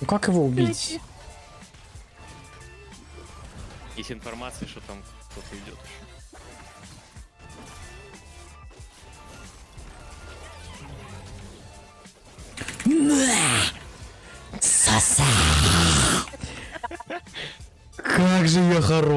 Ну как его убить? Есть информация, что там кто-то идет. Как же я хорош.